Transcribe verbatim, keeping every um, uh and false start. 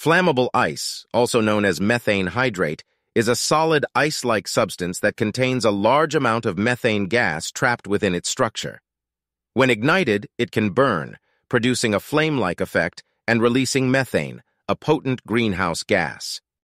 Flammable ice, also known as methane hydrate, is a solid ice-like substance that contains a large amount of methane gas trapped within its structure. When ignited, it can burn, producing a flame-like effect and releasing methane, a potent greenhouse gas.